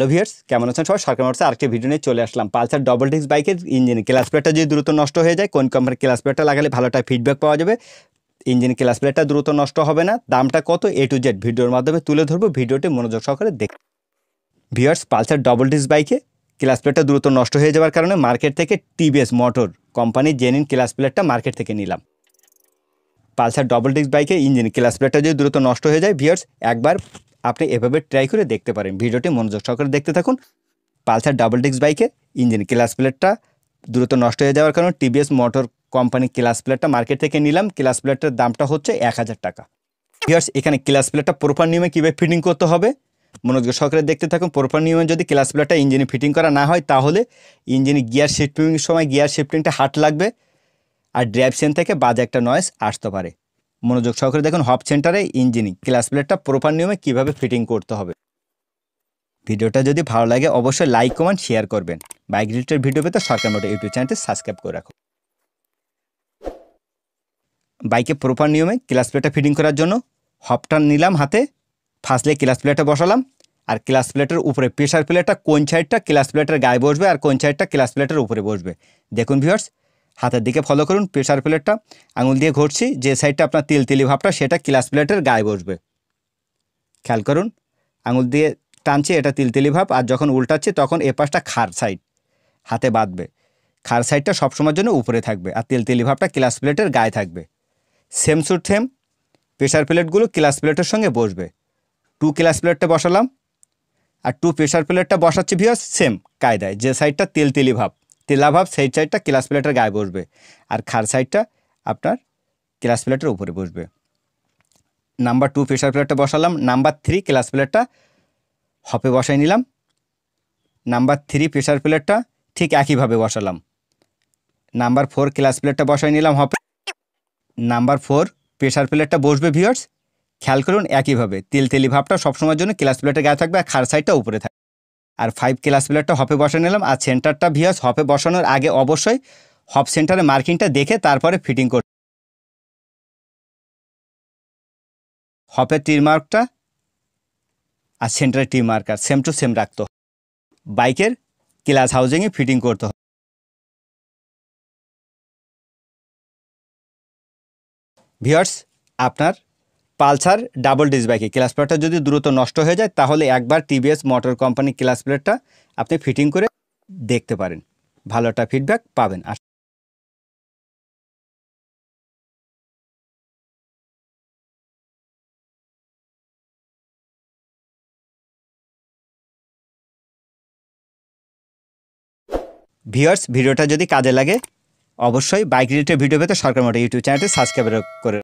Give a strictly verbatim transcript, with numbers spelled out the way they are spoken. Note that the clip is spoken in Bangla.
হ্যালো ভিউয়ার্স, কেমন আছেন সবাই? সরকার মোটরসে আরেকটি ভিডিও নিয়ে চলে আসলাম। পালসার ডবল ডিস্ক বাইকের ইঞ্জিন ক্লাস প্লেটটা যদি দ্রুত নষ্ট হয়ে যায়, কোন কোম্পানির ক্লাস প্লেটটা লাগালে ভালোটা ফিডব্যাক পাওয়া যাবে, ইঞ্জিন ক্লাস প্লেটটা দ্রুত নষ্ট হবে না, দামটা কত এ টু জেড ভিডিওর মাধ্যমে তুলে ধরবো। ভিডিওটি মনোযোগ সহকারে দেখুন। ভিউয়ার্স, পালসার ডবল ডিস্ক বাইকে ক্লাস প্লেটটা দ্রুত নষ্ট হয়ে যাওয়ার কারণে মার্কেট থেকে টিভিএস মোটর কোম্পানির জেনুইন ক্লাস প্লেটটা মার্কেট থেকে নিলাম। পালসার ডবল ডিস্ক বাইকে ইঞ্জিন ক্লাস প্লেটটা যদি দ্রুত নষ্ট হয়ে যায়, ভিউয়ার্স একবার আপনি এভাবে ট্রাই করে দেখতে পারেন। ভিডিওটি মনোযোগ সহকারে দেখতে থাকুন। পালসার ডাবল ডিস্ক বাইকে ইঞ্জিন ক্লাস প্লেটটা দ্রুত নষ্ট হয়ে যাওয়ার কারণে টিভিএস মোটর কোম্পানি ক্লাস প্লেটটা মার্কেট থেকে নিলাম। ক্লাস প্লেটটার দামটা হচ্ছে এক হাজার টাকা। ভিউয়ার্স, এখানে ক্লাস প্লেটটা প্রপার নিয়মে কীভাবে ফিটিং করতে হবে মনোযোগ সহকারে দেখতে থাকুন। প্রপার নিয়মে যদি ক্লাস প্লেটটা ইঞ্জিনে ফিটিং করা না হয়, তাহলে ইঞ্জিনে গিয়ার শিফটিংয়ের সময় গিয়ার শিফটিংটা হার্ড লাগবে, আর ড্রাইভ চেন থেকে বাজে একটা নয়েজ আসতে পারে। মনোযোগ সহকারে দেখুন, হব সেন্টারে ইঞ্জিনিং ক্লাস প্লেটটা প্রপার নিয়মে কীভাবে ফিটিং করতে হবে। ভিডিওটা যদি ভালো লাগে অবশ্যই লাইক, কমেন্ট, শেয়ার করবেন। বাইক রিলেটেড ভিডিও পেতে সরকার মোটর ইউটিউব চ্যানেলটি সাবস্ক্রাইব করে রাখুন। বাইকে প্রপার নিয়মে ক্লাস প্লেটটা ফিটিং করার জন্য হবটা নিলাম হাতে, ফার্স্টে ক্লাস প্লেটটা বসালাম, আর ক্লাস প্লেটের উপরে প্রেশার প্লেটটা কোন সাইডটা ক্লাস প্লেটের গায়ে বসবে আর কোন সাইডটা ক্লাস প্লেটের উপরে বসবে। দেখুন ভিউয়ার্স, হাতের দিকে ফলো করুন। প্রেশার প্লেটটা আঙুল দিয়ে ঘুরছি, যে সাইডটা আপনার তিল তিলি ভাবটা সেটা ক্লাস প্লেটের গায়ে বসবে। খেয়াল করুন, আঙুল দিয়ে টানছি, এটা তিল তিলি ভাব, আর যখন উল্টাচ্ছি তখন এ পাশটা খার সাইড হাতে বাঁধবে। খার সাইডটা সবসময়ের জন্য উপরে থাকবে, আর তিল তিলি ভাবটা ক্লাস প্লেটের গায়ে থাকবে। সেম টু সেম প্রেশার প্লেটগুলো ক্লাস প্লেটের সঙ্গে বসবে। টু ক্লাস প্লেটটা বসালাম, আর টু প্রেশার প্লেটটা বসাচ্ছি ভিউয়ার্স সেম কায়দায়, যে সাইডটা তিল তিলি ভাব তেলাভাব সেই সাইডটা ক্লাস প্লেটের গায়ে বসবে, আর খার সাইডটা আপনার ক্লাস প্লেটের উপরে বসবে। নাম্বার টু প্রেশার প্লেটটা বসালাম, নাম্বার থ্রি ক্লাস প্লেটটা হপে বসাই নিলাম, নাম্বার থ্রি প্রেশার প্লেটটা ঠিক একইভাবে বসালাম, নাম্বার ফোর ক্লাস প্লেটটা বসাই নিলাম হপে। নাম্বার ফোর প্রেশার প্লেটটা বসবে ভিউয়ার্স, খেয়াল করুন একইভাবে, তিল তেলি ভাবটা সবসময়ের জন্য ক্লাস প্লেটের গায়ে থাকবে, আর খার সাইডটা উপরে থাকবে। আর ফাইভ ক্লাস প্লেটটা হপে বসে নিলাম, আর সেন্টারটা ভিউস হপে বসানোর আগে অবশ্যই হপ সেন্টারে মার্কিংটা দেখে তারপরে ফিটিং করতে। হপের টি মার্কটা আর সেন্টারের T marker same to same রাখতে হবে। বাইকের ক্লাস হাউজিংয়ে ফিটিং করতে হবে। ভিউয়ার্স, আপনার পালসার ডাবল ডিস্ক বাইকে ক্লাস প্লেটটা যদি দ্রুত নষ্ট হয়ে যায়, তাহলে একবার টিভিএস মোটর কোম্পানি ক্লাস প্লেটটা আপনি ফিটিং করে দেখতে পারেন, ভালো একটা ফিডব্যাক পাবেন। আর ভিউয়ার্স, ভিডিওটা যদি কাজে লাগে অবশ্যই বাইক রিলেটেড ভিডিও পেতে সরকার মোটর ইউটিউব চ্যানেলটি সাবস্ক্রাইব করে